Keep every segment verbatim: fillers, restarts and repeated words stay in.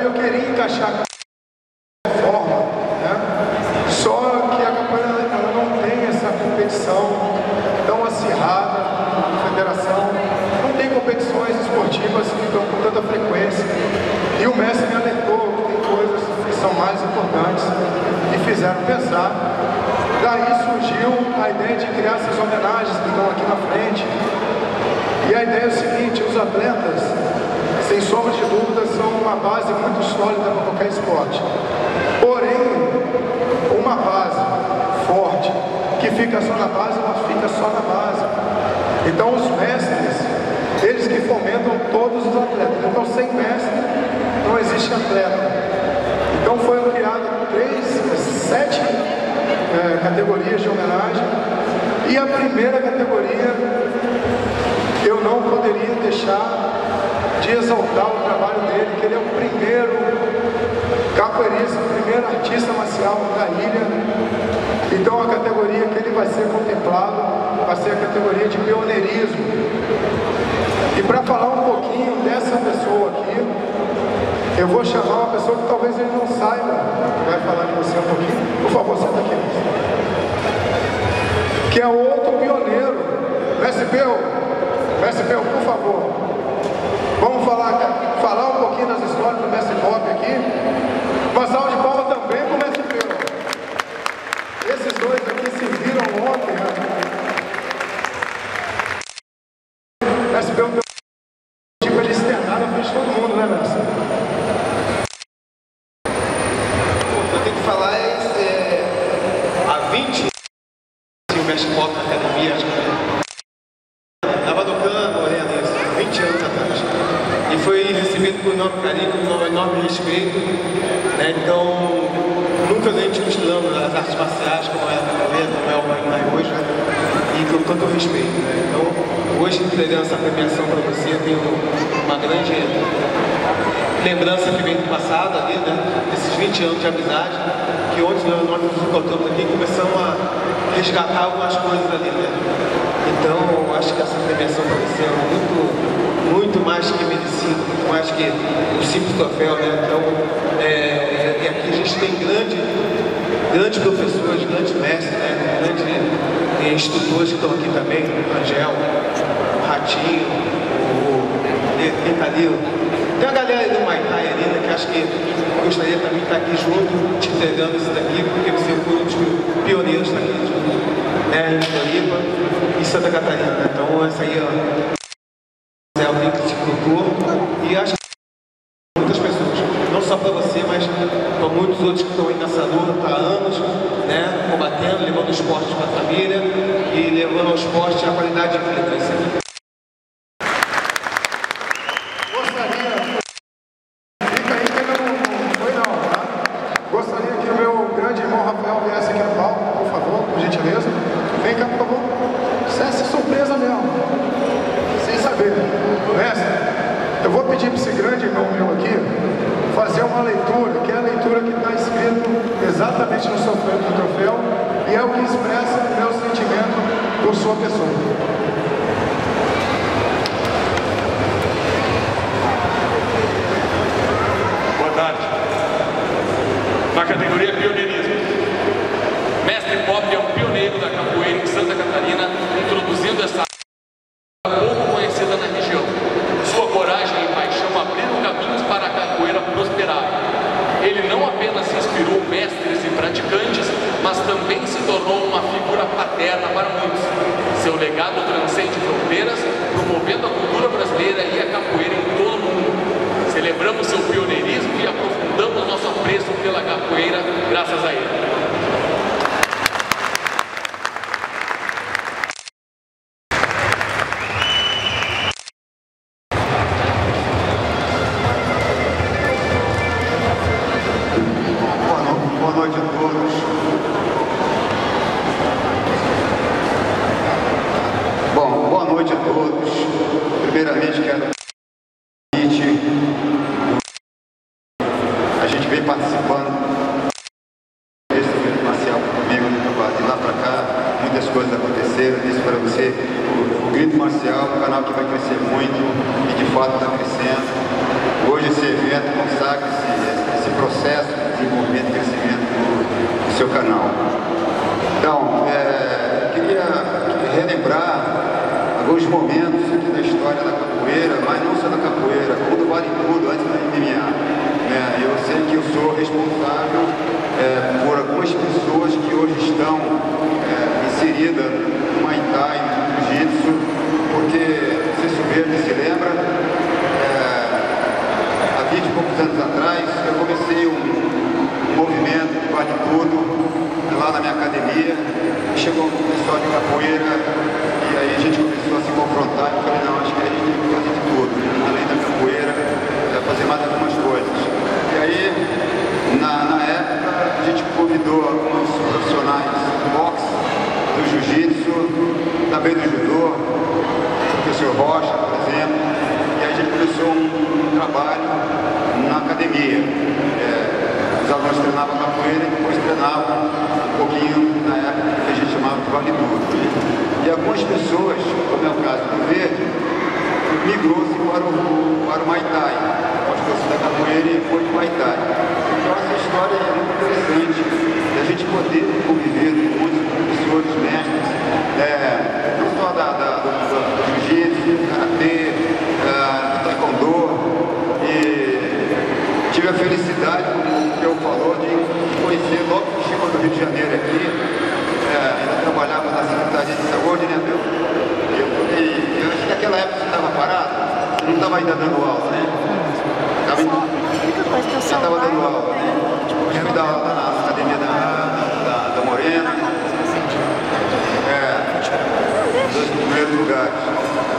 Então eu queria encaixar a capoeira de forma, né? Só que a capoeira não tem essa competição tão acirrada na federação, não tem competições esportivas que estão com tanta frequência. E o mestre me alertou que tem coisas que são mais importantes e fizeram pensar. Daí surgiu a ideia de criar essas homenagens que estão aqui na frente. E a ideia é o seguinte: os atletas, sem sombra de dúvida, são uma base muito sólida para qualquer esporte. Porém, uma base forte que fica só na base, ela fica só na base. Então os mestres, eles que fomentam todos os atletas. Então sem mestre não existe atleta. Então foram criadas três, sete é, categorias de homenagem. E a primeira categoria, eu não poderia deixar de exaltar o trabalho dele, que ele é o primeiro capoeirista, o primeiro artista marcial da ilha. Então a categoria que ele vai ser contemplado vai ser a categoria de pioneirismo. E para falar um pouquinho dessa pessoa aqui, eu vou chamar uma pessoa que talvez ele não saiba, vai falar de você um pouquinho. Por favor, senta aqui. Que é outro pioneiro, Mestre Peu, Mestre Peu, por favor. Vamos falar, falar um pouquinho das histórias do Mestre Bob aqui. Uma salva de palmas também para o Mestre Peu. Esses dois aqui se viram ontem, né? Mestre Peu deu tipo ele externado na frente de todo mundo, né, Mestre? Eu tenho que falar é, é há vinte anos o Mestre Bob na academia, acho que com enorme carinho, com enorme respeito, né? Então nunca nem te misturamos as artes marciais, como é a caveira, como é o Muay Thai hoje, né? E com tanto respeito, né? Então hoje entregando essa premiação para você, eu tenho uma grande lembrança que vem do passado ali, né? Desses vinte anos de amizade, que ontem nós nos encontramos aqui e começamos a resgatar algumas coisas ali, né? Então eu acho que essa premiação para você é muito muito mais que merecido, muito mais que o simples troféu, né? Então, é, é, aqui a gente tem grandes grande professores, grandes mestres, né? Grandes é, instrutores que estão aqui também, o Angel, o Ratinho, o Italio. Tem a galera aí do Muay Thai ali, né? Que acho que gostaria também de estar aqui junto, te entregando isso daqui, porque você foi um dos pioneiros daqui, né? Em Floripa e Santa Catarina, né? Então, essa aí, ó. E acho que muitas pessoas, não só para você, mas para muitos outros que estão aí nessa luta há anos, né, combatendo, levando o esporte para a família e levando ao esporte a qualidade de vida. Isso é... Gostaria, fica aí que não foi não, tá? Gostaria que o meu grande irmão Rafael viesse aqui no palco, por favor, por gentileza. Vem cá, por favor. Isso é surpresa mesmo, sem saber. Mestre, eu vou pedir para esse grande irmão meu aqui fazer uma leitura, que é a leitura que está escrito exatamente no sofrão do troféu e é o que expressa o meu sentimento por sua pessoa. Boa tarde. Na categoria pioneirismo, Mestre Bob é um pioneiro da capoeira em Santa Catarina, introduzindo essa pouco conhecida na região. Sua coragem e paixão abriram caminhos para a capoeira prosperar. Ele não apenas inspirou mestres e praticantes, mas também se tornou uma figura paterna para muitos. Seu legado transcende fronteiras, promovendo a cultura brasileira e a capoeira em todo o mundo. Celebramos seu pioneirismo e aprofundamos nosso apreço pela capoeira graças a ele. Muito e de fato está crescendo. Hoje esse evento consagra-se muitas pessoas, como é o caso do Verde, migrou-se para o, para o Muay Thai, gostou-se da capoeira e foi para o Muay Thai. Então essa história é muito interessante, da gente poder conviver com muitos professores, mestres, é, não só da, da, da, da jiu-jitsu, do karatê, do taekwondo, e tive a felicidade, como o Pio falou, de conhecer logo que chegou do Rio de Janeiro aqui. Ainda trabalhava na Secretaria de Saúde, né, meu? Eu, eu, eu acho que naquela época você estava parado, você não estava ainda dando aula, né? Tava, já estava dando aula, né? Eu me dava aula na academia da, da, da Morena, é, dos primeiros lugares.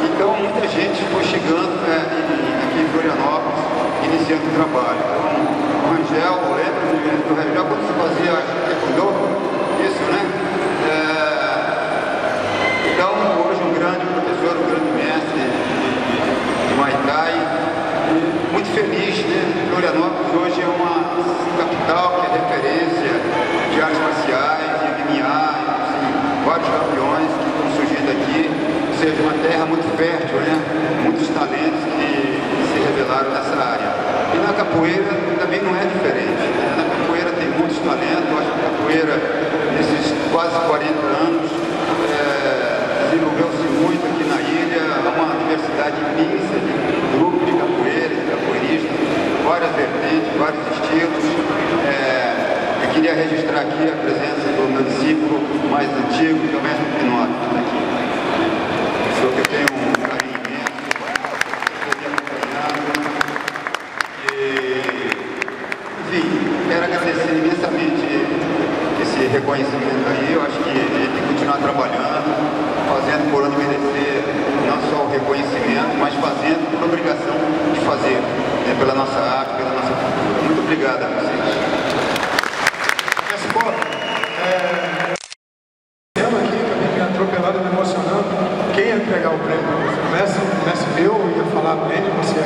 Então, muita gente foi chegando, né, aqui em Florianópolis, iniciando o trabalho. Então, o Angel, eu lembro, o Angel, quando você fazia, acho que é isso, né? Então, hoje, um grande professor, um grande mestre de Muay Thai, muito feliz, né? Florianópolis hoje é uma capital que é referência de artes marciais, de M M A, assim, vários campeões que estão surgindo aqui, ou seja, uma terra muito fértil, né? Muitos talentos que, que se revelaram nessa área. E na capoeira também não é diferente, né? Na capoeira tem muitos talentos, eu acho que a capoeira, nesses quase quarenta anos, desenvolveu-se muito aqui na ilha, há uma diversidade imensa de grupos de capoeiras, de capoeiristas, várias vertentes, vários estilos. É, eu queria registrar aqui a presença do meu discípulo mais antigo, que é o Mestre Dan, aqui. Pessoa que eu tenho um carinho imenso, que eu tenho acompanhado. E, enfim, quero agradecer imensamente esse reconhecimento aí. Eu acho que ele tem que continuar trabalhando, fazendo por onde merecer, não só o reconhecimento, mas fazendo por obrigação de fazer, né, pela nossa arte, pela nossa cultura. Muito obrigado a vocês. Eu aqui acabei me atropelado, me emocionando. Quem ia pegar o prêmio? O mestre, o mestre meu ia falar para ele, você ia.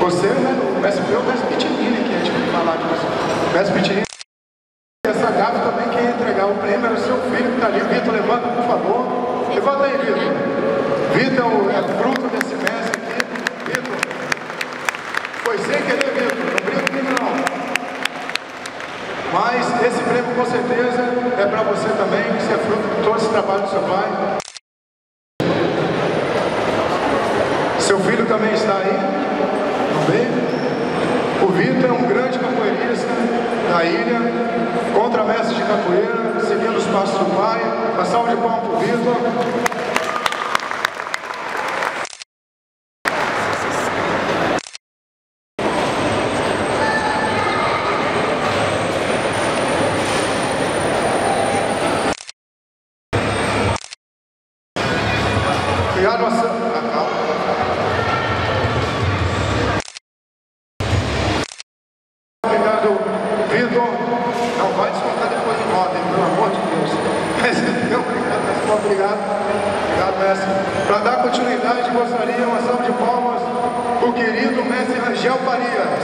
Você, né? O mestre meu, o mestre Pitinini, que ia te falar de você. O mestre Pitinini. Essa gata também, quem ia entregar o prêmio era o seu filho que está ali. Vitor, levanta, por favor. Levanta aí, Vitor. Vitor é fruto desse mestre aqui. Vitor, foi sem querer, Vitor. Não brinco comigo, não. Mas esse prêmio, com certeza, é para você também, que você é fruto de todo esse trabalho do seu pai. Seu filho também está aí. Não vem? O Vitor é um grande capoeirista da ilha, contramestre de capoeira, seguindo os passos do pai. Uma salva de palmas para o Vitor. Obrigado a Obrigado, Vitor. Não vai descontar depois do ordem, pelo amor de Deus. Obrigado, obrigado, mestre. Para dar continuidade, gostaria uma salva de palmas para o querido mestre Rangel Farias.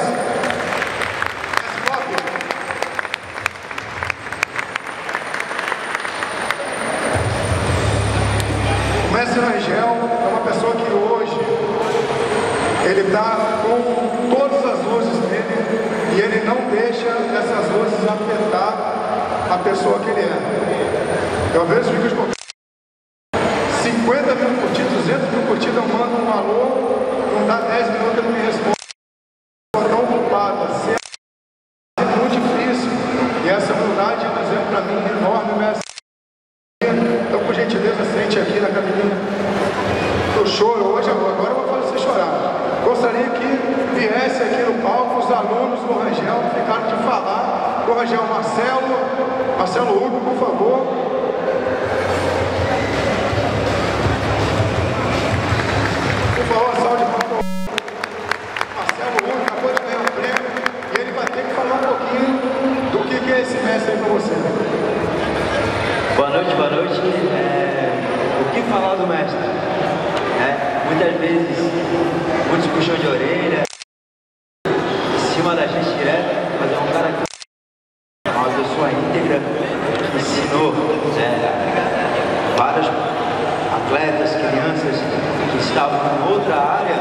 Mestre Bob. O mestre Rangel é uma pessoa que hoje ele está com todas as luzes dele e ele não deixa essas luzes afetar a pessoa que ele é. Eu vejo vídeos com cinquenta mil curtidas, duzentas mil curtidas, eu mando um alô, não dá dez minutos, ele não me responde. Estou tão culpada, ser é muito difícil, e essa humildade está sendo para mim enorme, mestre. Então, por gentileza, sente aqui na caminha. Eu choro hoje, agora eu vou fazer você chorar. Gostaria que viesse aqui no palco os alunos do Rangel, que ficaram de falar. O Rangel Marcelo, Marcelo Hugo, por favor. Boa noite, boa noite. É, o que falar do mestre? É, muitas vezes, muitos puxam de orelha, em cima da gente direto, mas é um cara que é uma pessoa íntegra, que ensinou, né, várias atletas, crianças que estavam em outra área,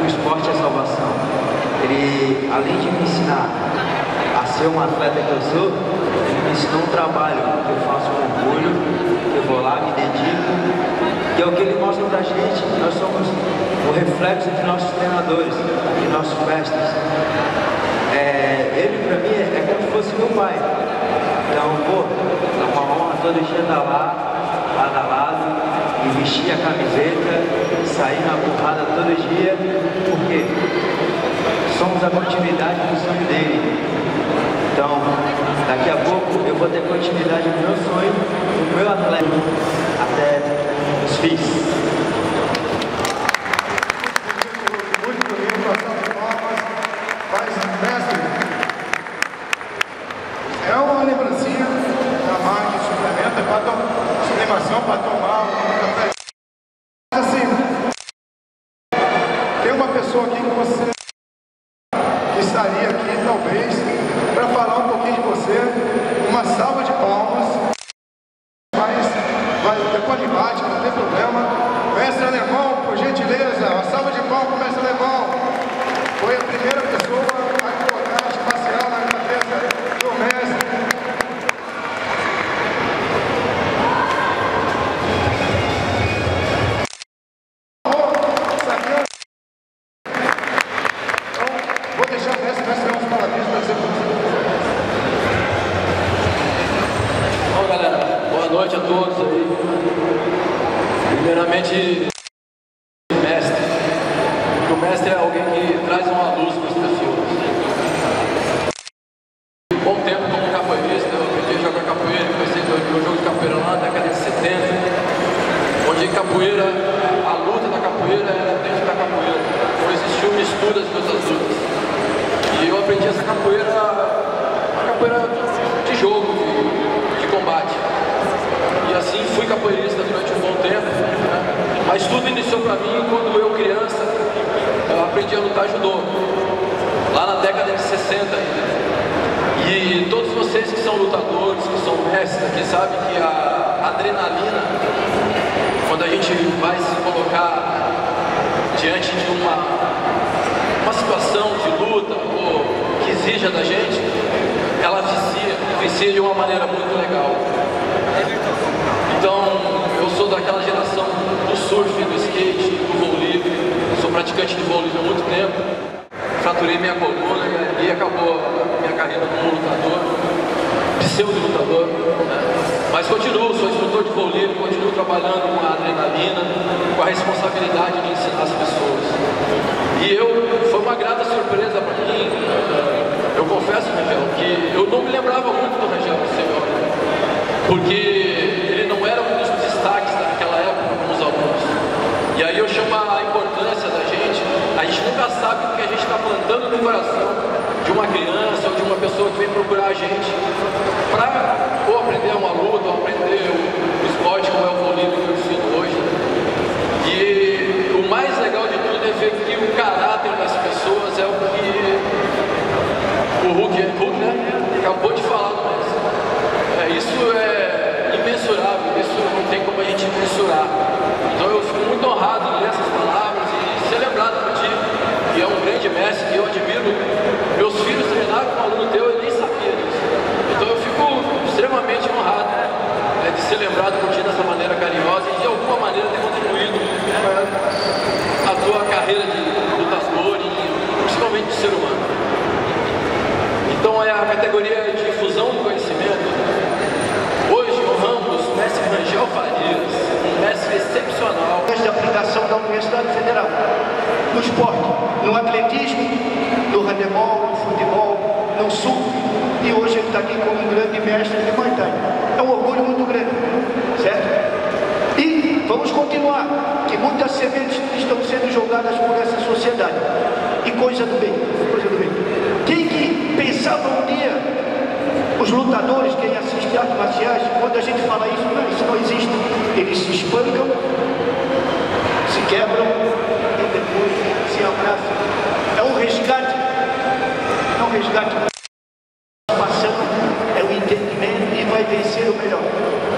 que o esporte é salvação. Ele, além de me ensinar a ser um atleta que eu sou, ele me ensinou um trabalho que eu faço com orgulho, que eu vou lá, me dedico, que é o que ele mostra pra gente, que nós somos o reflexo de nossos treinadores, de nossos mestres. É, ele pra mim é como se fosse meu pai. Então, pô, é uma honra todo dia andar lá, lado a lado, e vestir a camiseta, sair na porrada todo dia, porque somos a continuidade do sonho dele. Então, daqui a pouco eu vou ter continuidade do meu sonho, do meu atleta, até os fins.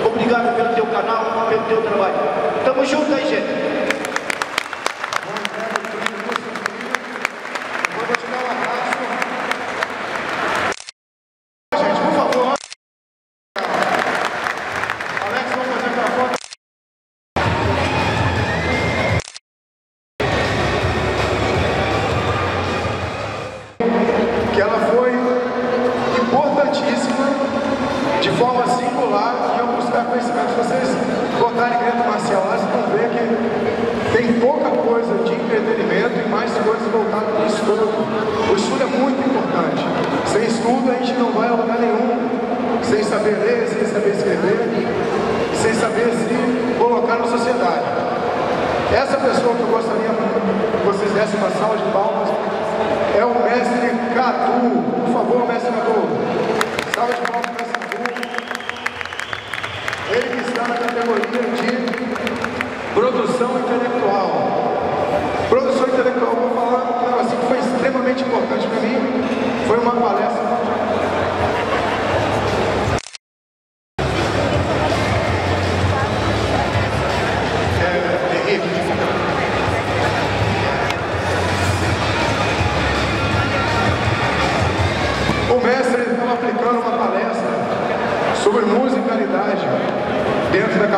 Obrigado pelo teu canal, pelo teu trabalho. Tamo Tamo junto aí, gente. Da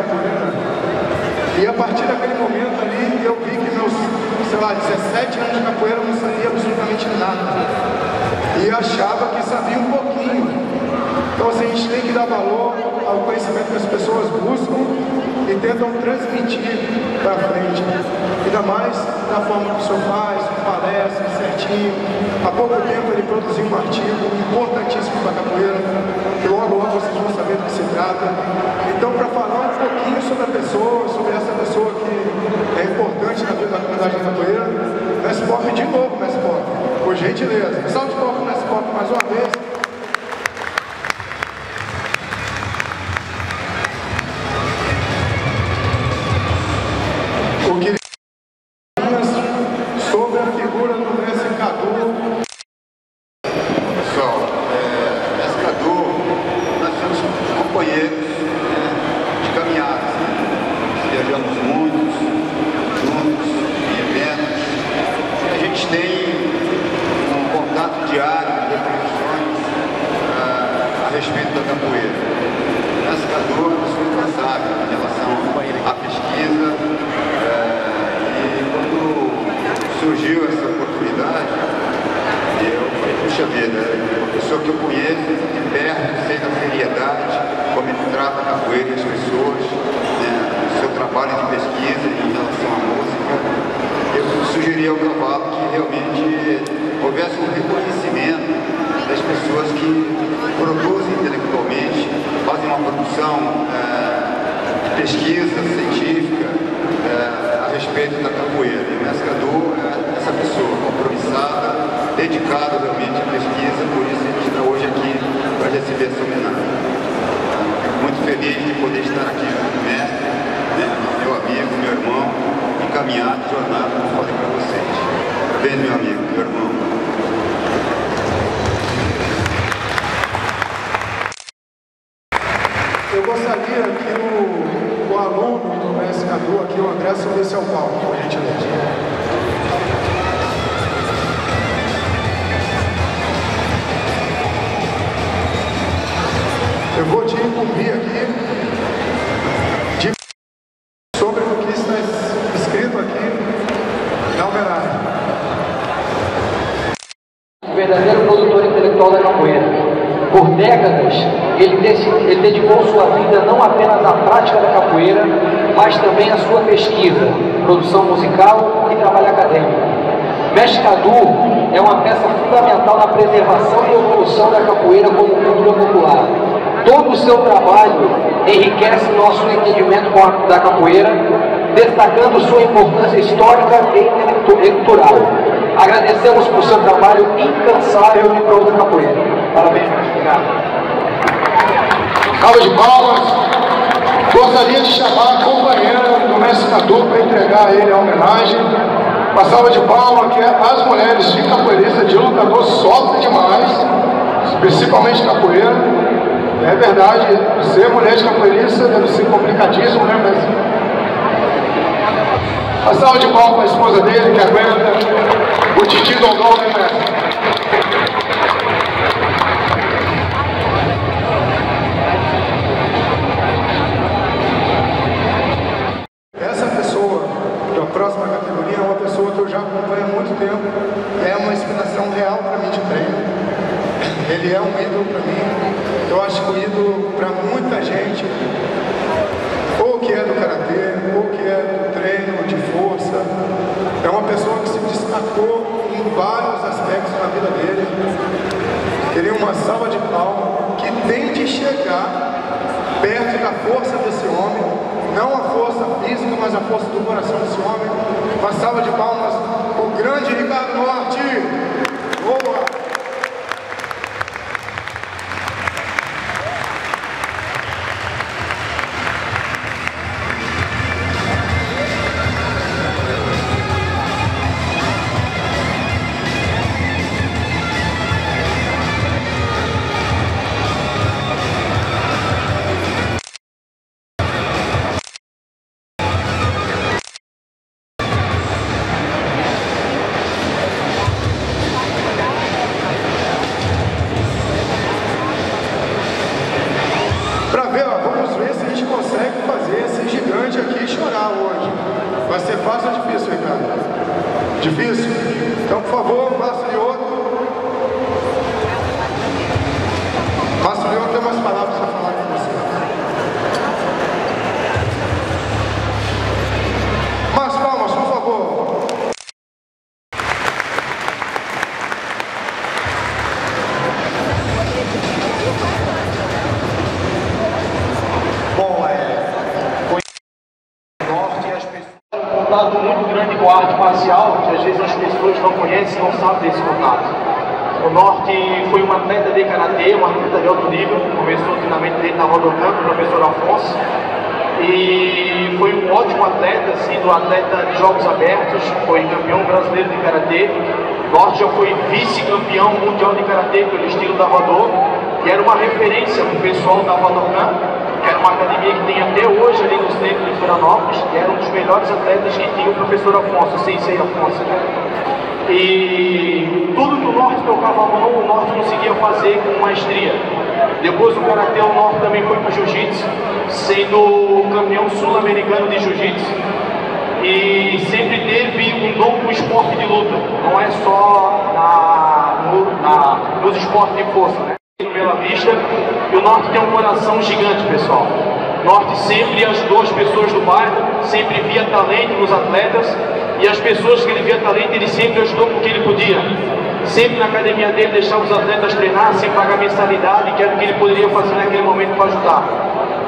capoeira, destacando sua importância histórica e cultural. Agradecemos por seu trabalho incansável em prol da capoeira. Parabéns, obrigado. Salve de palmas. Gostaria de chamar a companheira do mestre Cadu para entregar a ele a homenagem. Uma salva de palmas que as mulheres de capoeirista, de lutador, sofrem demais, principalmente capoeira. É verdade, ser mulher de capoeirista deve ser complicadíssimo, né, mas A salva de palmas para a esposa dele, que aguenta o titi do Dom, né, mestre? Essa pessoa da próxima categoria é uma pessoa que eu já acompanho há muito tempo, é uma inspiração real para mim de treino. Ele é um ídolo para mim, eu acho que um ídolo para muita gente, ou que é do karatê, ou que é do treino, de força. É uma pessoa que se destacou em vários aspectos na vida dele. Queria uma salva de palmas que tente chegar perto da força desse homem, não a força física, mas a força do coração desse homem. Uma salva de palmas para o grande Ricardo Norte. Sempre na academia dele deixava os atletas treinar sem pagar mensalidade, que era o que ele poderia fazer naquele momento para ajudar.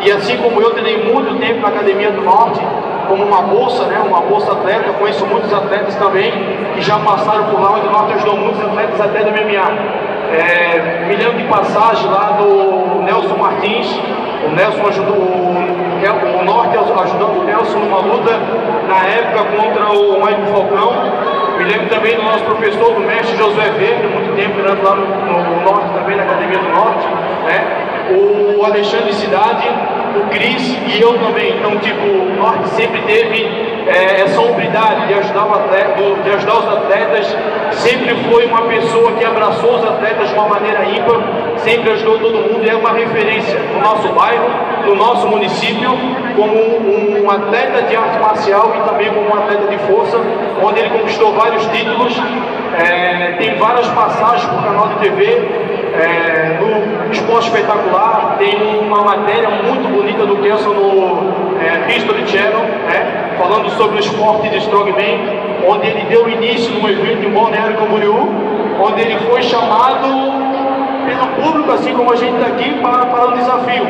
E assim como eu treinei muito tempo na Academia do Norte, como uma bolsa, né, uma bolsa atleta, eu conheço muitos atletas também que já passaram por lá, onde o Norte ajudou muitos atletas até do M M A. É, me lembro de passagem lá do Nelson Martins, o Nelson ajudou, o, o Norte ajudou o Nelson numa luta na época contra o Maicon Falcão. Me lembro também do nosso professor, do mestre Josué Verde, muito tempo morando lá no, no, no Norte também, na Academia do Norte, né? O Alexandre Cidade, o Cris e eu também. Então, tipo, o Norte sempre teve é, essa hombridade de ajudar, o atleta, de ajudar os atletas, sempre foi uma pessoa que abraçou os atletas de uma maneira ímpar, sempre ajudou todo mundo e é uma referência no nosso bairro, no nosso município, como um, um atleta de arte marcial e também como um atleta de força, onde ele conquistou vários títulos, é, tem várias passagens por canal de T V, é, no Esporte Espetacular, tem uma matéria muito bonita do Kelson no é, History Channel, né, falando sobre o esporte de Strongman, onde ele deu início no evento de Balneário Camboriú, onde ele foi chamado pelo público, assim como a gente está aqui, para, para um desafio.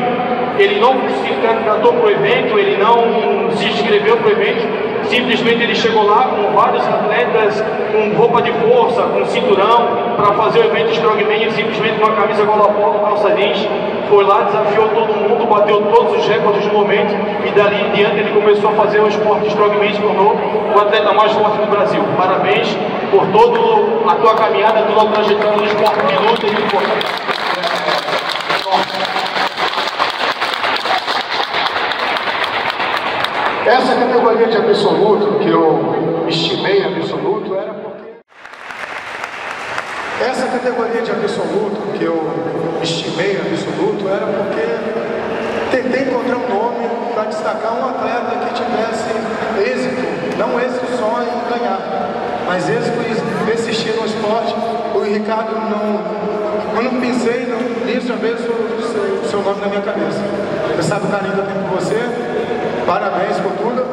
Ele não se candidatou para o evento, ele não se inscreveu para o evento, simplesmente ele chegou lá com vários atletas, com roupa de força, com cinturão, para fazer o evento Strongman, simplesmente com a camisa gola polo, calça jeans, foi lá, desafiou todo mundo, bateu todos os recordes do momento e dali em diante ele começou a fazer o esporte Strongman e se tornou o atleta mais forte do Brasil. Parabéns por toda a tua caminhada, toda a trajetória do esporte de luta e de força. Essa categoria de absoluto que eu ganhar. Mas eles persistiram no esporte. O Ricardo não... Eu não pensei, não li já veio o seu nome na minha cabeça. Você sabe o carinho que eu tenho por você. Parabéns por tudo.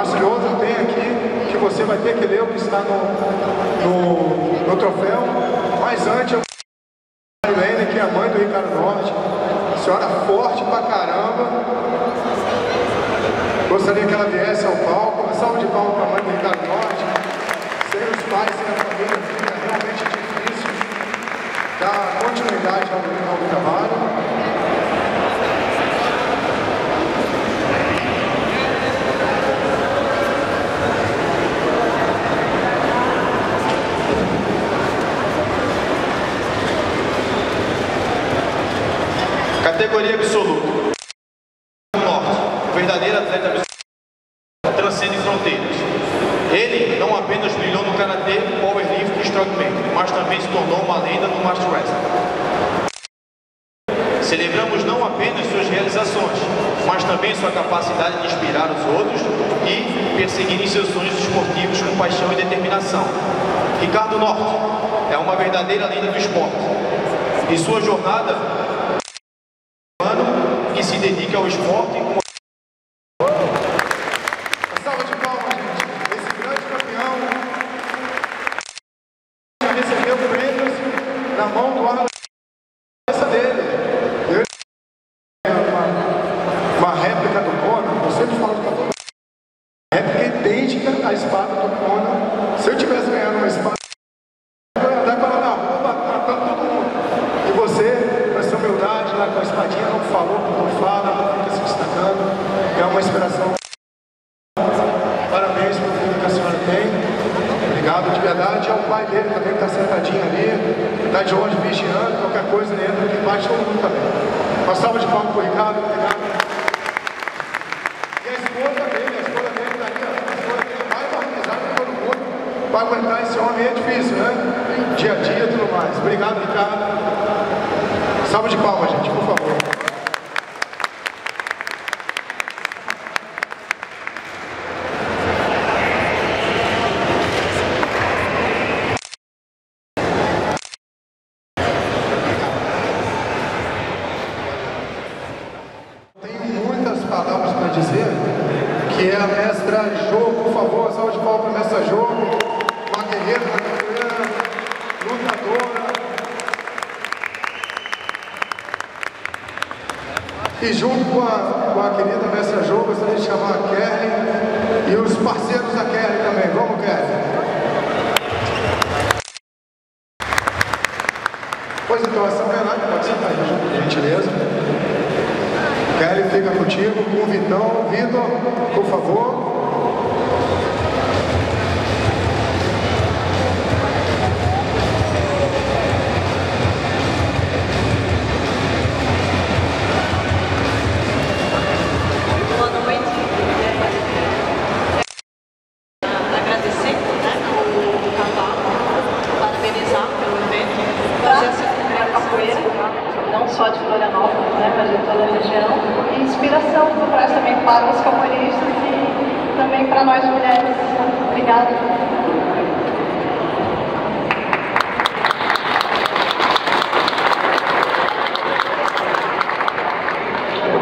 Acho que outro tem aqui que você vai ter que ler o que está no, no, no troféu. Mas antes, eu... que é a mãe do Ricardo Norte, senhora forte pra caramba. Gostaria que ela viesse ao palco. Uma salva de palmas pra mãe do Ricardo Norte. Sem os pais, sem a família, fica realmente difícil dar continuidade ao, ao trabalho. Categoria absoluta. O verdadeiro atleta absoluto transcende fronteiras. Ele não apenas brilhou no karatê, powerlifting e strongman, mas também se tornou uma lenda no Master Wrestling. Celebramos não apenas suas realizações, mas também sua capacidade de inspirar os outros e perseguir seus sonhos esportivos com paixão e determinação. Ricardo Norte é uma verdadeira lenda do esporte. E sua jornada se dedica ao esporte com uma salva de palmas, gente. Esse grande campeão recebeu prêmios na mão do ar cabeça dele. Eu... Uma, uma réplica do Conan, eu sempre falo do Conan. Réplica idêntica à espada do Conan. Se eu tivesse ganhado uma espada, eu ia andar com ela na rua, matando todo mundo. E você, com essa humildade lá com a espadinha, não falou. É uma inspiração. Parabéns pelo filho que a senhora tem. Obrigado de verdade. É o pai dele também que está sentadinho ali. Está de olho vigiando. Qualquer coisa ele entra aqui embaixo, todo mundo também. Uma salva de palmas para o Ricardo. Obrigado. E a esposa dele, a esposa dele está aqui. A esposa dele vai organizar com todo mundo. Para aguentar esse homem é difícil, né? Dia a dia e tudo mais. Obrigado, Ricardo. Salva de palmas, gente, por favor. E junto com a, com a querida Mestra Jô, gostaria de chamar a Kelly e os parceiros da Kelly também. Vamos, Kelly? Pois então, essa homenagem pode sentar aí, por gentileza. Kelly, fica contigo, com o Vitão. Vitor, por favor.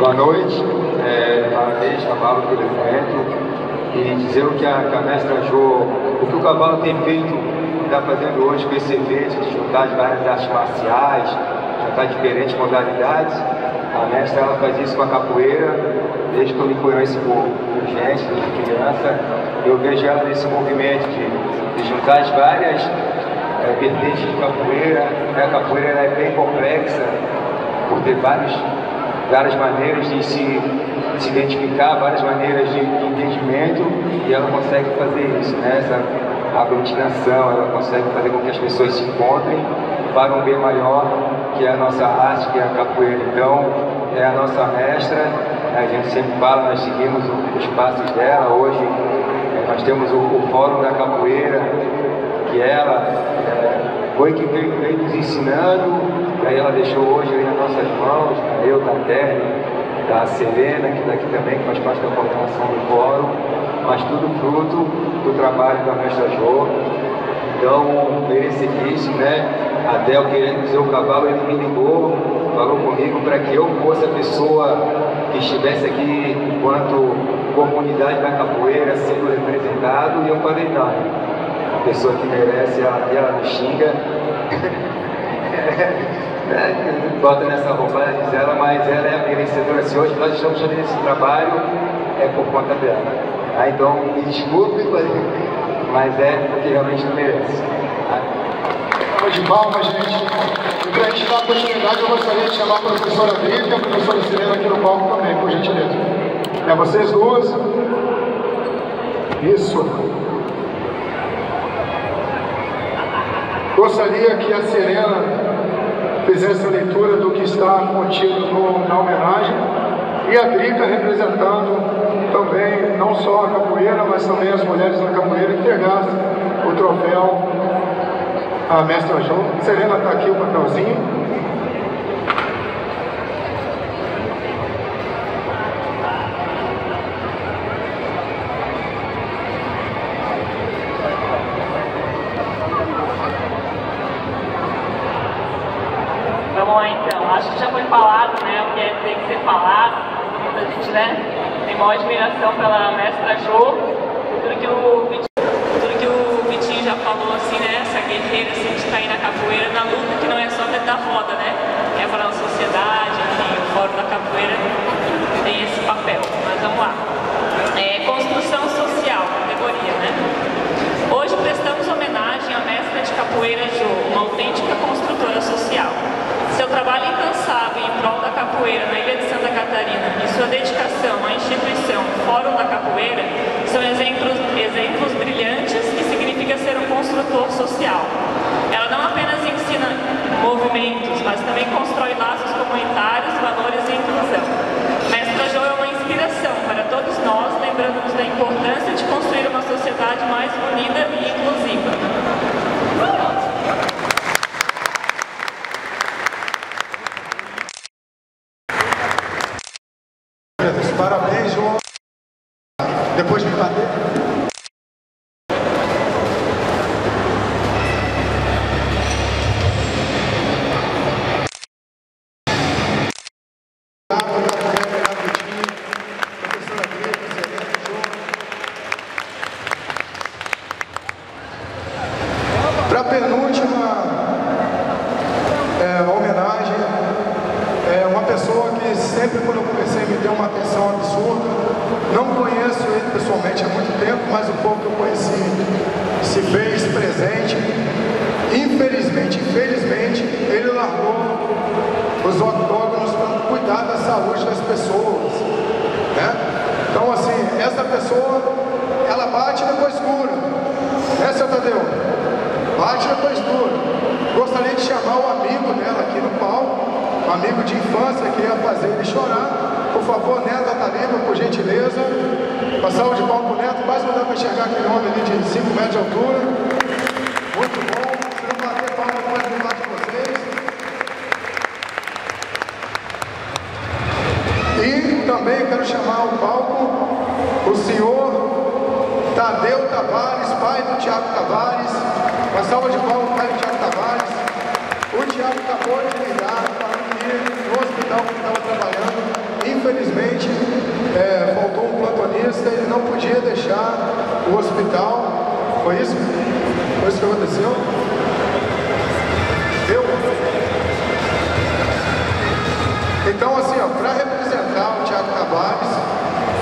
Boa noite, é, parabéns, Cavalo, pelo evento, e dizer o que a, a Mestra Jô, o que o Cavalo tem feito, está fazendo hoje com esse evento, de juntar as várias artes marciais, juntar diferentes modalidades. A Mestra, ela faz isso com a capoeira, desde que eu me conheço por gente, desde criança, eu vejo ela nesse movimento de, de juntar as várias é, vertentes de capoeira. A capoeira ela é bem complexa, por ter vários várias maneiras de se, de se identificar, várias maneiras de entendimento, e ela consegue fazer isso, né? Essa aglutinação, ela consegue fazer com que as pessoas se encontrem para um bem maior, que é a nossa arte, que é a capoeira. Então, é a nossa mestra, a gente sempre fala, nós seguimos os passos dela. Hoje nós temos o, o Fórum da Capoeira, que ela foi que veio, veio nos ensinando. Aí ela deixou hoje aí nas nossas mãos, eu, da Terra, da Serena, que daqui também, que faz parte da coordenação do fórum, mas tudo fruto do trabalho da mestra Jó. Então, nesse início, né, até eu querendo dizer o cavalo, ele me ligou, falou comigo para que eu fosse a pessoa que estivesse aqui enquanto comunidade da capoeira sendo representado, e eu falei, não, a pessoa que merece a, e ela me xinga, bota nessa roupagem dela, mas ela é a merecedora. Se hoje nós estamos fazendo esse trabalho, é por conta dela. Ah, então, me desculpe, mas é porque realmente não merece. Palmas de palmas, gente. E para a gente dar oportunidade, eu gostaria de chamar a professora Brita e a professora Silena aqui no palco também, por gentileza. É vocês duas. Isso. Gostaria que a Silena fizesse a leitura do que está contido no, na homenagem, e a Brita representando também não só a capoeira, mas também as mulheres na capoeira, que entregasse o troféu à mestra João. Silena, está aqui o papelzinho. Acho que já foi falado, né, o que é, tem que ser falado. A gente, né, tem maior admiração pela mestra Jô, tudo que o Vitinho, tudo que o Vitinho já falou, assim, né, essa guerreira, assim, de estar aí na capoeira, na luta, que não é só dentro da roda, né, é para a sociedade, enfim, o Fórum da Capoeira tem esse papel. Mas vamos lá. É, construção social, categoria, né. Hoje prestamos homenagem à mestra de capoeira Jô, uma autêntica construtora social. Seu trabalho incansável em prol da capoeira na Ilha de Santa Catarina e sua dedicação à instituição Fórum da Capoeira são exemplos, exemplos brilhantes que significa ser um construtor social. Ela não apenas ensina movimentos, mas também constrói laços comunitários, valores e inclusão. Mestra Jô é uma inspiração para todos nós, lembrando-nos da importância de construir uma sociedade mais unida e inclusiva. Parabéns, João. Depois me bater. Para a penúltima é, homenagem, é uma pessoa que sempre, quando eu comecei, me deu uma atenção absurda. Não conheço ele pessoalmente há muito tempo, mas o pouco que eu conheci se fez presente. Infelizmente, infelizmente, ele largou os octógonos para cuidar da saúde das pessoas, né? Então, assim, essa pessoa, ela bate e depois cura. Né, seu Tadeu? Bate e depois cura. Gostaria de chamar o amigo dela aqui no palco, um amigo de infância que ia fazer ele chorar. Por favor, Neto Ataliba, por gentileza. Passar o de pau pro Neto, quase não dá para enxergar aquele homem ali de cinco metros de altura. Muito bom. Se não bater palma, não vai brincar de vocês. E também quero chamar ao palco o senhor Tadeu Tavares, pai do Tiago Tavares. Uma salva de palma, pai do Tiago Tavares. O Tiago acabou de ligar no hospital que estava trabalhando. Infelizmente, é, faltou um plantonista, ele não podia deixar o hospital. Foi isso? Foi isso que aconteceu? Deu? Então, assim, ó, para representar o Tiago Tavares,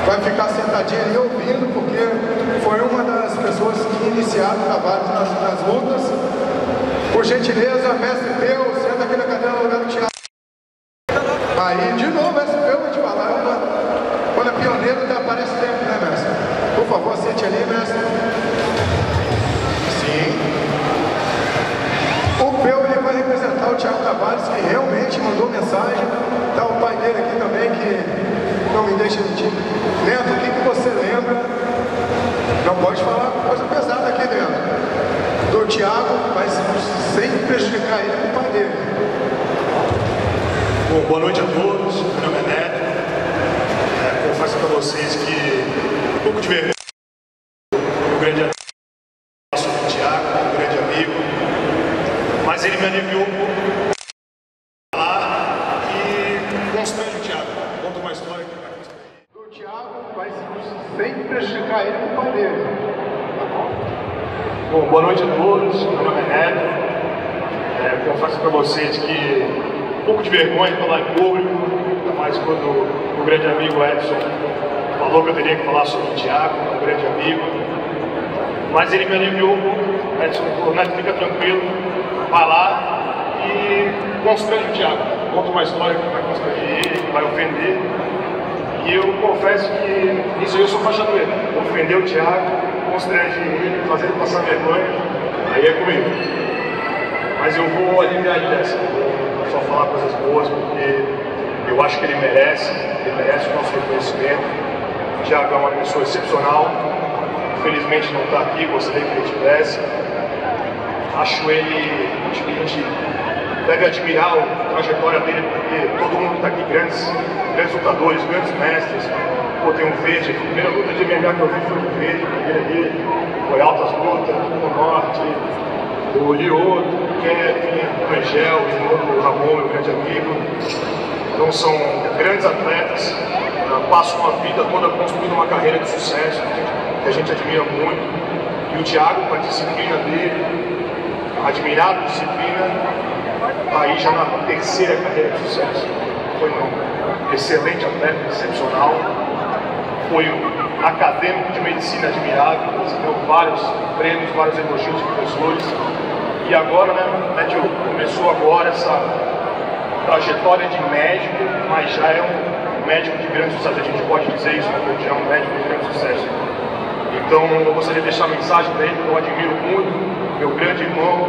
vai ficar sentadinho ali ouvindo, porque foi uma das pessoas que iniciaram o trabalho nas, nas lutas. Por gentileza, mestre Peu, senta aqui na cadeira no lugar do Tiago. Aí, de novo, mestre Peu, vou te falar. Quando é pioneiro, até aparece tempo, né, mestre? Por favor, sente ali, mestre. Sim. O Peu, ele vai representar o Tiago Tavares, que realmente mandou mensagem. Tá o pai dele aqui também, que não me deixa mentir. Leandro, o que, que você lembra? Não pode falar coisa pesada aqui dentro. Do Tiago, mas sem prejudicar ele com o pai dele. Bom, boa noite a todos, meu nome é Neto. É, confesso para vocês que um pouco de vergonha, um grande ator, aliviou um pouco. Falar e gostei do Thiago. Conta uma história que vai aqui. O Thiago vai sempre prejudicar ele com o pai dele. Tá bom? Bom, boa noite a todos. Meu nome é Renato. É, eu confesso para vocês que um pouco de vergonha falar em público, ainda mais quando o grande amigo Edson falou que eu teria que falar sobre o Thiago, um grande amigo. Mas ele me aliviou um pouco. Edson, Renato, fica tranquilo, vai lá e constrange o Thiago. Conta uma história que vai constranger ele, que vai ofender. E eu confesso que isso aí eu sou faixa preta. Ofender o Thiago, constrange ele, fazer ele passar vergonha, aí é comigo. Mas eu vou aliviar ele dessa, vou só falar coisas boas, porque eu acho que ele merece, ele merece o nosso reconhecimento. O Thiago é uma pessoa excepcional, infelizmente não está aqui, gostaria que ele estivesse. Acho ele, acho que a gente deve admirar a trajetória dele, porque todo mundo está aqui, grandes, grandes lutadores, grandes mestres. Pô, tem um Verde, a primeira luta de M M A que eu vi foi o Verde, a primeira dele, foi altas lutas, no Norte, o Lioto, Kevin, o Angel, o irmão do Ramon, meu grande amigo. Então são grandes atletas, passam a vida toda construindo uma carreira de sucesso, que a gente admira muito. E o Thiago, com a disciplina dele, admirado a disciplina, aí já na terceira carreira de sucesso. Foi um excelente atleta, excepcional. Foi um acadêmico de medicina admirável, recebeu vários prêmios, vários elogios de professores. E agora, né, começou agora essa trajetória de médico, mas já é um médico de grande sucesso, a gente pode dizer isso, né, já é um médico de grande sucesso. Então eu gostaria de deixar a mensagem para ele, que eu admiro muito, meu grande irmão,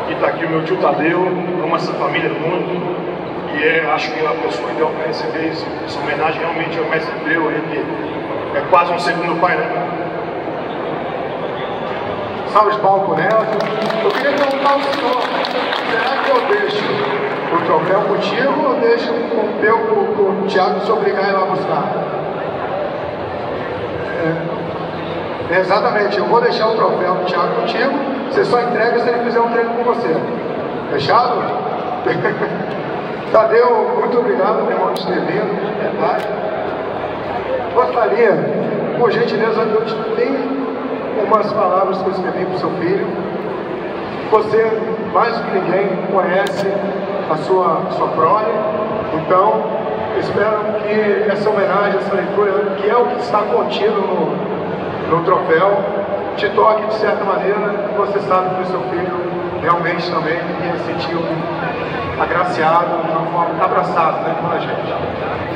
aqui está aqui o meu tio Tadeu, amo essa família muito, e é, acho que é a pessoa ideal para receber isso, essa homenagem realmente ao mestre Tadeu, ele é quase um segundo pai, né? Salve de palco nela. Eu queria perguntar o senhor, será que eu deixo o troféu contigo ou deixo o teu com o Thiago se obrigar a ir lá buscar? É. Exatamente, eu vou deixar o troféu do Thiago contigo, você só entrega se ele fizer um treino com você. Fechado? Tadeu, muito obrigado por ter vindo, é verdade. Gostaria, por gentileza, eu te tenho umas palavras que eu escrevi para o seu filho. Você, mais do que ninguém, conhece a sua, sua prole. Então, espero que essa homenagem, essa leitura, que é o que está contido no, no troféu, te toque de certa maneira. Você sabe que o seu filho realmente também se sentiu agraciado, abraçado, né, com a gente.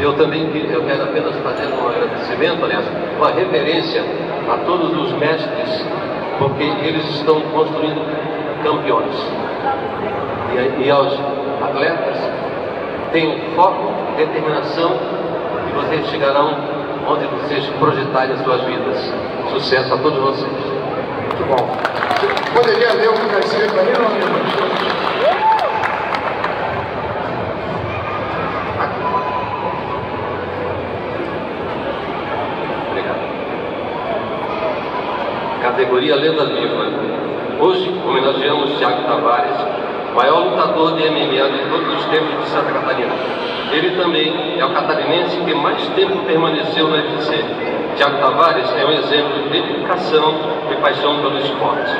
Eu também eu quero apenas fazer um agradecimento, aliás, uma reverência a todos os mestres, porque eles estão construindo campeões. E, e aos atletas, tenham foco, determinação, e vocês chegarão onde vocês projetarem as suas vidas. Sucesso a todos vocês. Muito bom. Poderia ler o que está escrito ali, não, amigo? Categoria Lenda Viva. Hoje homenageamos Thiago Tavares, maior lutador de M M A de todos os tempos de Santa Catarina. Ele também é o catarinense que mais tempo permaneceu no U F C. Thiago Tavares é um exemplo de dedicação e paixão pelo esporte,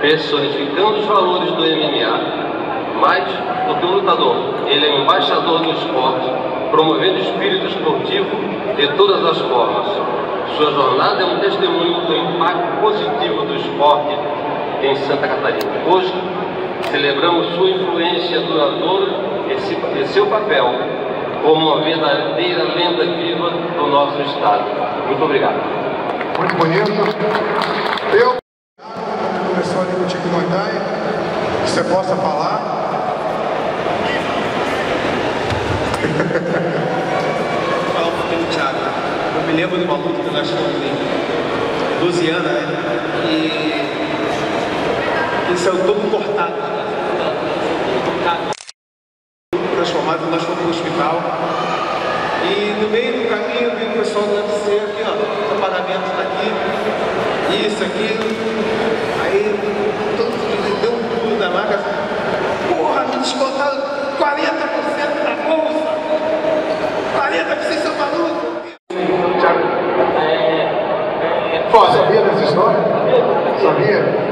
personificando os valores do M M A. Mais do que um lutador, ele é um embaixador do esporte, promovendo o espírito esportivo de todas as formas. Sua jornada é um testemunho do impacto positivo do esporte em Santa Catarina. Hoje, celebramos sua influência duradoura e seu papel como uma verdadeira lenda viva do nosso estado. Muito obrigado. Muito bonito. Eu... O pessoal do Tico Muay Thai, que você possa falar. Fala um pouquinho do Thiago. Eu me lembro de uma luta que nós tivemos em Lusiana, né? E ele saiu todo cortado, todo transformado, nós fomos no hospital. E no meio do caminho veio o pessoal do U F C aqui, ó, o paramento está aqui, isso, aquilo. Aí todo mundo deu um pulo quarenta por cento da bolsa. quarenta por cento são malucos. Tiago, é, é, sabia dessa história? Sabia? Sabia?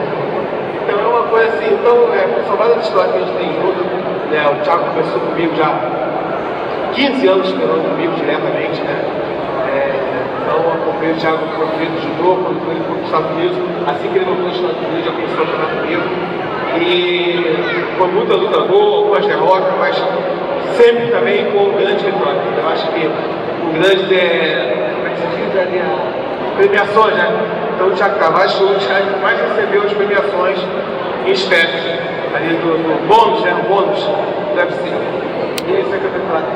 Então é uma coisa assim, então, é, são várias histórias que a gente tem junto. Né? O Tiago conversou comigo já há quinze anos, esperando comigo diretamente, né? Eu já acompanhei o judô, quando ele foi para os Estados Unidos, assim que ele voltou nos Estados Unidos, já começou a treinar comigo. E foi muita luta boa, algumas derrotas, mas sempre também com grandes vitórias. Eu acho que o grande é. Como é que se diz? Premiações, né? Então o Thiago Tavares foi o Thiago que mais recebeu as premiações em espécies, ali do, do bônus, né? O bônus do U F C. E é isso que eu tenho falado.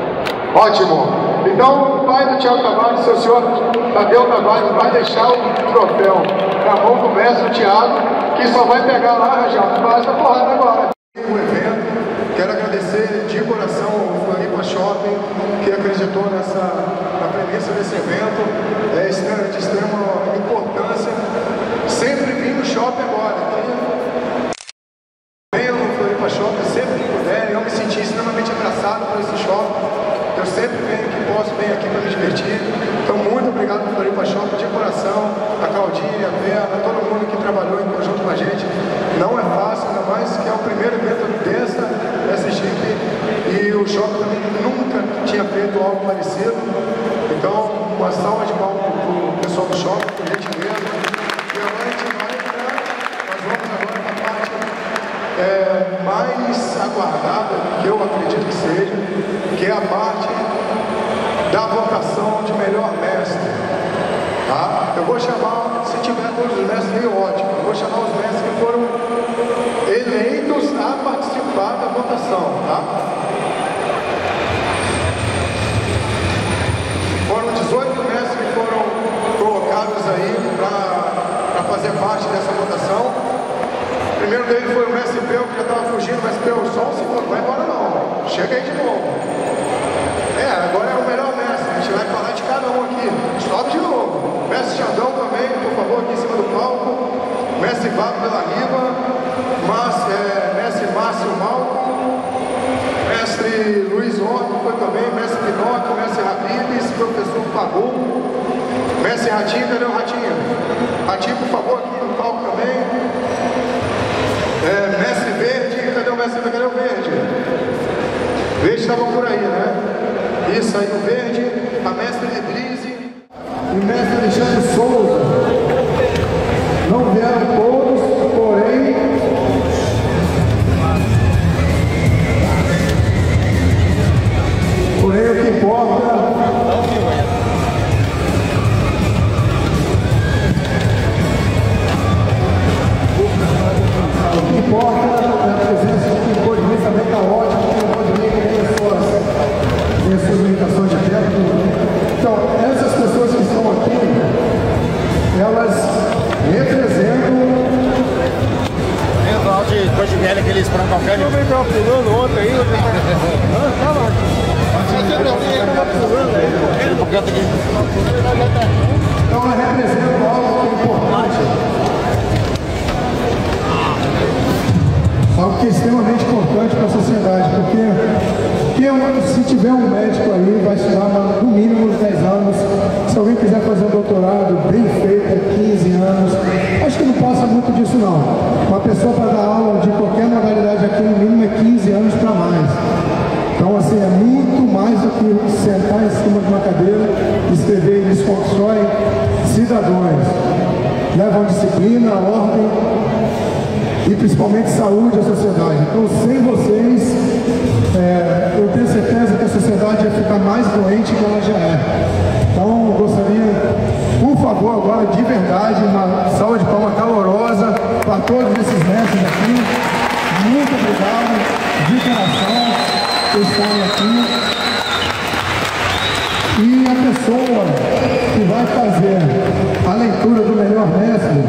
Ótimo! Então, o pai do Thiago Tavares, seu senhor Tadeu Tavares, vai deixar o troféu na mão do mestre Thiago, que só vai pegar lá, Rajado, faz a porrada agora. O evento, quero agradecer de coração ao Floripa Shopping, que acreditou nessa, na premissa desse evento, é de extrema importância. Sempre vim no shopping agora, então, venho no Floripa Shopping sempre que puder, eu me senti extremamente abraçado por esse shopping. Eu sempre venho que posso, venho aqui para me divertir. Então, muito obrigado ao Floripa Shopping de coração, a Claudinha, a Vera, todo mundo que trabalhou em conjunto com a gente. Não é fácil, ainda mais que é o primeiro evento dessa, dessa equipe. E o shopping também nunca tinha feito algo parecido. Então, uma salva de palmas para o pessoal do shopping, por gentileza. E agora a gente vai entrar, mas vamos agora para a parte é, mais aguardada, que eu acredito que seja, que é a parte da vocação de melhor mestre, tá? Eu vou chamar, se tiver todos os mestres, meio ótimo, eu vou chamar os mestres que foram eleitos a participar da votação, tá? Foram dezoito mestres que foram colocados aí para fazer parte dessa votação. O primeiro dele foi o mestre Peu, que já estava fugindo, mas Peu, só um segundo, vai embora não, chega aí de novo. É, agora é o melhor mestre, a gente vai falar de cada um aqui. Sobe de novo. Mestre Xandão também, por favor, aqui em cima do palco. Mestre Wado de la Riva. Mas, é, mestre Márcio Malco. Mestre Luiz Otto foi também. Mestre Pinocchio, mestre Rabibes, professor Pagu. Mestre Ratinho, cadê o Ratinho? Ratinho, por favor, aqui no palco também. É, mestre Verde, cadê o mestre Cadê o Verde? Verde estava por aí, né? Isso aí, o verde, a mestra Librizzi e o mestre Alexandre Souza. Não vieram todos, porém, porém o que importa o que importa é a presença do que pode vir também está ótimo, que pode vir que tem força. E as suas limitações de tempo. Então, essas pessoas que estão aqui, elas representam. Lembra lá de coisa de velha que eles foram qualquer. Eu venho calculando ontem aí, eu venho calculando. Então, elas representam algo importante. Algo que é extremamente importante para a sociedade, porque. Se tiver um médico aí, vai estudar no mínimo uns dez anos. Se alguém quiser fazer um doutorado bem feito, quinze anos. Acho que não passa muito disso não. Uma pessoa para dar aula de qualquer modalidade aqui, no mínimo é quinze anos para mais. Então assim, é muito mais do que sentar em cima de uma cadeira, escrever e desconstrói cidadãos. Levam disciplina, ordem e principalmente saúde à sociedade. Então sem vocês, É, eu tenho certeza que a sociedade vai ficar mais doente que ela já é. Então, eu gostaria, por favor, agora, de verdade, uma salva de palmas calorosa para todos esses mestres aqui. Muito obrigado, de coração, por estarem aqui. E a pessoa que vai fazer a leitura do melhor mestre,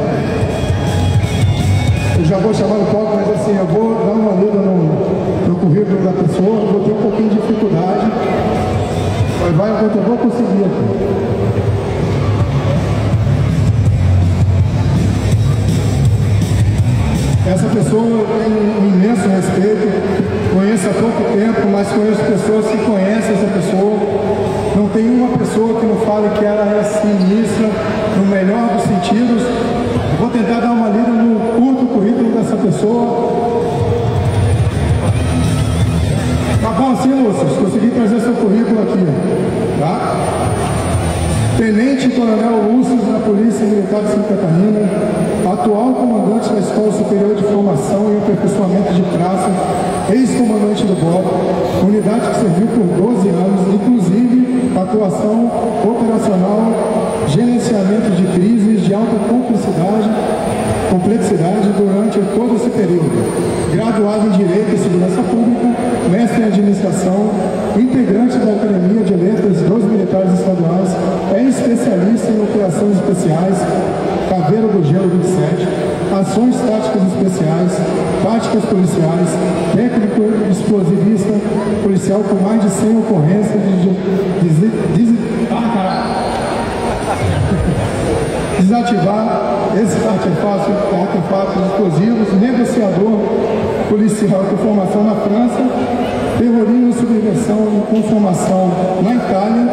eu já vou chamar o palco, mas assim, eu vou dar uma lida no... no currículo da pessoa, vou ter um pouquinho de dificuldade, mas vai enquanto eu vou conseguir. Essa pessoa eu tenho um imenso respeito, Conheço há pouco tempo, mas conheço pessoas que conhecem essa pessoa. Não tem uma pessoa que não fale que ela é sinistra, no melhor dos sentidos. Vou tentar dar uma lida no curto currículo dessa pessoa. Tá bom, sim, Lucius, consegui trazer seu currículo aqui, tá? Tenente-Coronel Lucius, da Polícia Militar de Santa Catarina, atual comandante da Escola Superior de Formação e Aperfeiçoamento de Praça, ex-comandante do B O P, unidade que serviu por doze anos, inclusive atuação operacional, gerenciamento de crises de alta complexidade, complexidade durante todo esse período. Graduado em Direito e Segurança Pública, mestre em Administração, integrante da Academia de Letras dos Militares Estaduais, é especialista em operações especiais, Caveira do gelo vinte e sete, ações táticas especiais, táticas policiais, técnico explosivista, policial com mais de cem ocorrências de des... Des... desativar esses artefatos, artefatos explosivos, negociador policial com formação na França, terrorismo e subversão com formação na Itália,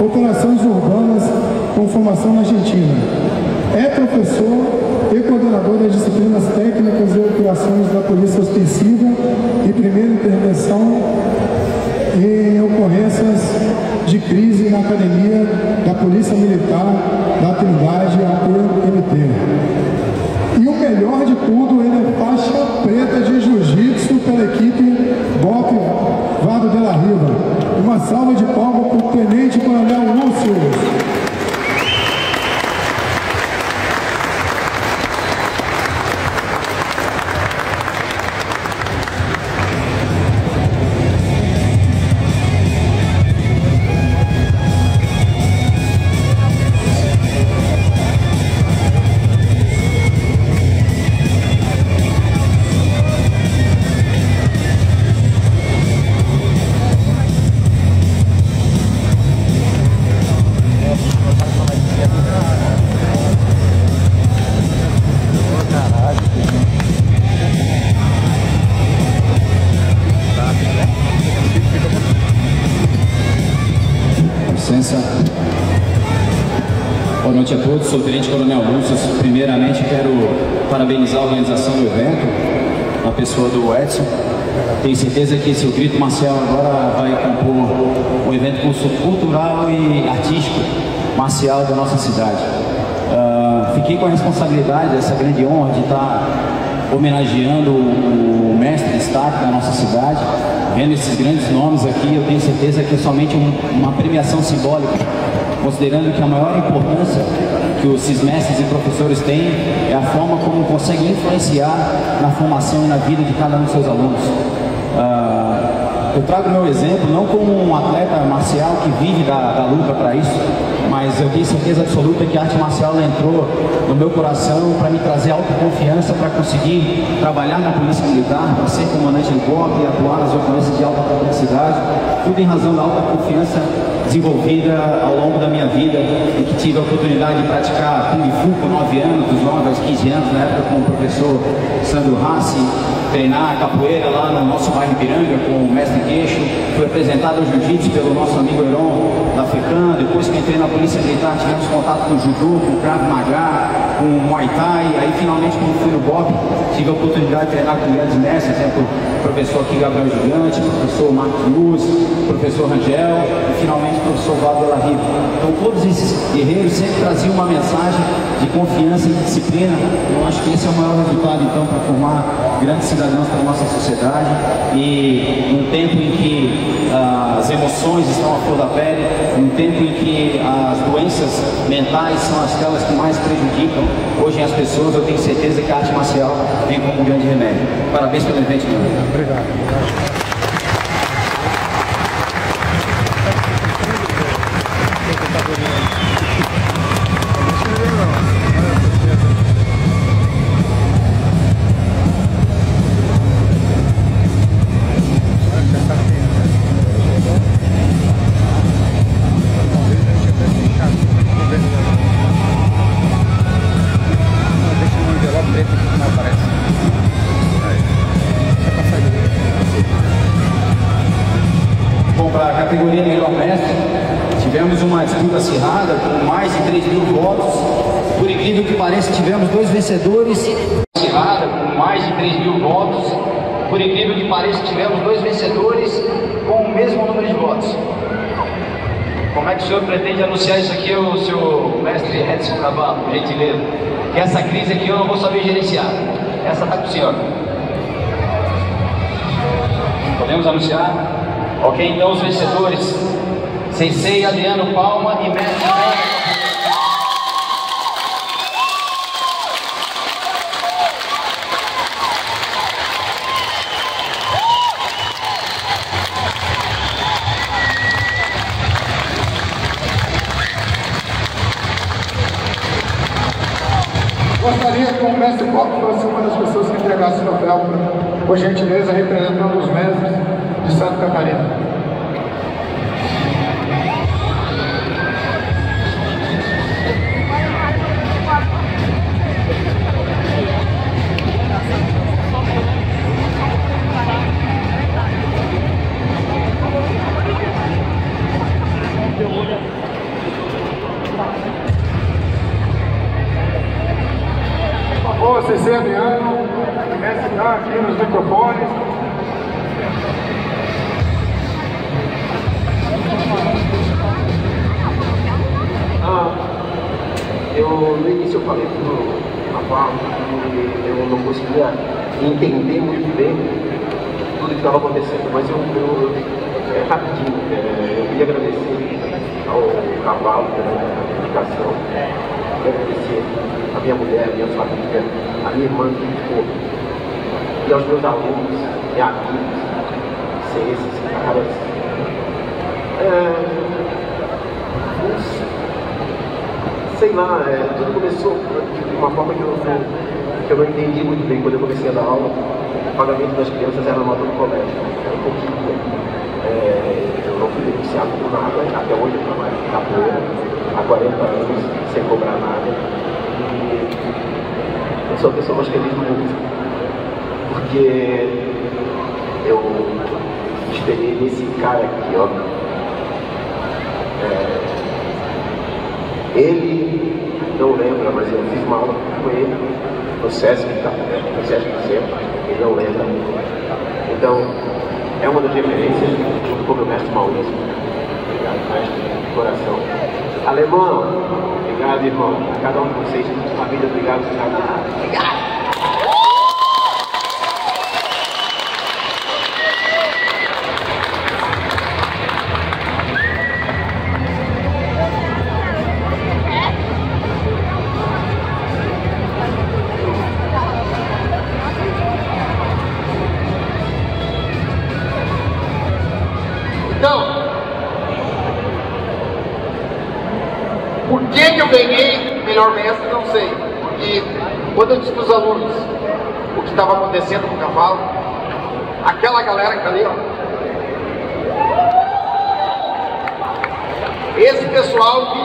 operações urbanas com formação na Argentina. É professor e coordenador das disciplinas técnicas e operações da polícia ostensiva e primeira intervenção em ocorrências de crise na Academia da Polícia Militar da Trindade, A P M T. E o melhor de tudo, ele é faixa preta de jiu-jitsu pela equipe B O P Wado de la Riva. Uma salva de palmas para o Tenente-Coronel Lucius. Boa noite a todos, sou o Tenente-Coronel Lucius. Primeiramente quero parabenizar a organização do evento, a pessoa do Edson. Tenho certeza que esse Grito Marcial agora vai compor um evento cultural e artístico marcial da nossa cidade. Uh, fiquei com a responsabilidade, essa grande honra de estar homenageando o mestre de destaque da nossa cidade. Vendo esses grandes nomes aqui, eu tenho certeza que é somente um, uma premiação simbólica, considerando que a maior importância que os mestres e professores têm é a forma como conseguem influenciar na formação e na vida de cada um dos seus alunos. Uh, eu trago meu exemplo não como um atleta marcial que vive da, da luta para isso, mas eu tenho certeza absoluta que a arte marcial entrou no meu coração para me trazer autoconfiança para conseguir trabalhar na polícia militar, para ser comandante do B O P e atuar nas ocorrências de alta complexidade, tudo em razão da autoconfiança desenvolvida ao longo da minha vida, em que tive a oportunidade de praticar Kung Fu por nove anos, dos nove aos quinze anos, na época com o professor Sandro Hassi, treinar a capoeira lá no nosso bairro Piranga com o mestre Queixo, foi apresentado ao jiu-jitsu pelo nosso amigo Heron da FECAN, depois que entrei na Polícia Militar tivemos contato com o judô, com o Krav Maga, com o Muay Thai, aí finalmente quando fui no B O P, tive a oportunidade de treinar com grandes mestres, exemplo, o professor aqui Gabriel Gigante, o professor Marcos Luz, o professor Rangel e finalmente o professor Wado de la Riva. Então todos esses guerreiros sempre traziam uma mensagem de confiança e disciplina. Eu acho que esse é o maior resultado então para formar grandes cidadãos para a nossa sociedade, e num tempo em que uh, as emoções estão à flor da pele, num tempo em que as doenças mentais são as telas que mais prejudicam hoje as pessoas, eu tenho certeza que a arte marcial vem como um grande remédio. Parabéns pelo evento. Obrigado. Não aparece. Aí. É pra sair. categoria melhor mestre. Tivemos uma disputa acirrada com mais de três mil votos. Por incrível que pareça, tivemos dois vencedores. Acirrada com mais de três mil votos. Por incrível que pareça, tivemos dois vencedores com o mesmo número de votos. Como é que o senhor pretende anunciar isso aqui, o seu mestre Edson Cavalo, gentileza? Que essa crise aqui eu não vou saber gerenciar. Essa tá com o senhor. Podemos anunciar? Ok, então os vencedores. Sensei Adriano Palma e Mestre Dan. Gostaria que o mestre Bob fosse uma das pessoas que entregasse o troféu, por gentileza, representando os mestres de Santa Catarina. Sensei Adriano, Mestre Dan aqui nos microfones. Ah, eu no início eu falei para o Paulo que eu não conseguia entender muito bem tudo que estava acontecendo, mas eu, eu, eu é rapidinho, é, eu queria agradecer ao Cavalo pela indicação. Agradecer a minha mulher, a minha família, a minha irmã que ficou, e aos meus alunos e amigos, ser esses caras, é, uns, sei lá, é, tudo começou de uma forma que eu, que eu não entendi muito bem quando eu comecei a dar aula. O pagamento das crianças era nota do colégio, era um pouquinho, é, eu não fui beneficiado por nada, até hoje eu trabalho em capoeira há quarenta anos, sem cobrar nada. E eu sou a pessoa mais feliz do mundo, porque eu esperei nesse cara aqui, ó. É, ele não lembra, mas eu fiz uma aula com ele no Sesc, tá, né? No Sesc do Centro, ele não lembra. Então, é uma das referências, junto com o meu mestre Maurício. Obrigado, mestre, de coração. Alemão, obrigado, irmão. A cada um de vocês, família, obrigado. Obrigado. Mestre, não sei, porque quando eu disse para os alunos o que estava acontecendo com o cavalo, aquela galera que está ali, ó, esse pessoal que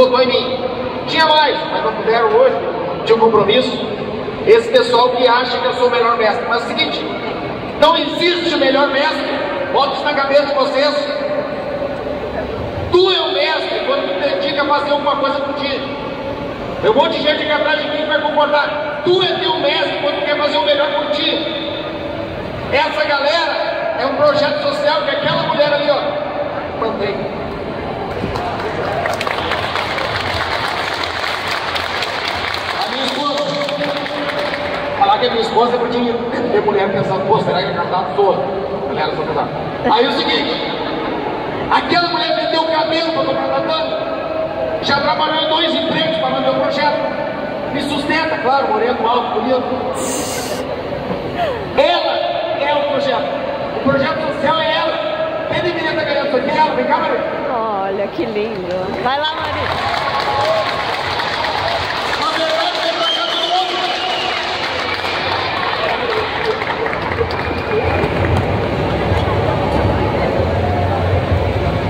votou em mim, tinha mais, mas não puderam hoje, tinha um compromisso, esse pessoal que acha que eu sou o melhor mestre, mas é o seguinte, não existe o melhor mestre, bota isso na cabeça de vocês, tu é o mestre quando tu dedica a fazer alguma coisa contigo. Tem um monte de gente aqui atrás de mim que vai concordar. Tu é teu mestre quando quer fazer o melhor por ti. Essa galera é um projeto social que aquela mulher ali, ó, mantém. A minha esposa. Falar que a minha esposa é porque tem mulher pensando, pô, será que é casado? Sou. Galera, sou casado. Aí é o seguinte: aquela mulher meteu o cabelo pra comprar tratando. Já trabalhou em dois empregos para manter o projeto. Me sustenta, claro, moreno, alto, bonito. Ela é o projeto. O projeto social é ela. Tem de menina ganhando isso aqui, ela. Vem cá, Maria. Olha, que lindo. Vai lá, Maria. Na verdade, vem pra cá todo mundo.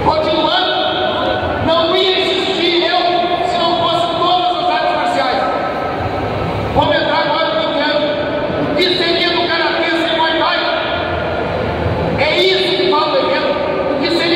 Continuando. Não ia existir eu se não fosse todas as artes marciais. Vamos entrar agora no meu. O que seria do karatê sem Muay Thai? É isso que fala o evento. O que seria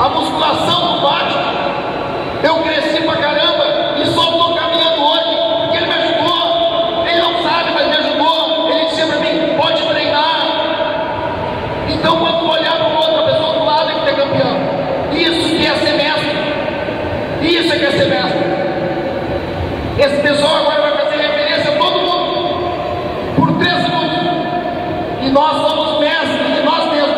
a musculação do bate. Eu cresci pra caramba e só tô caminhando hoje porque ele me ajudou. Ele não sabe, mas me ajudou. Ele disse pra mim, pode treinar. Então quando tu olhar para outra pessoa do lado é que tu é campeão. Isso que é ser mestre. Isso é que é ser mestre. Esse pessoal agora vai fazer referência a todo mundo por três segundos. E nós somos mestres de nós mesmos.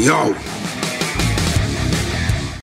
Yo!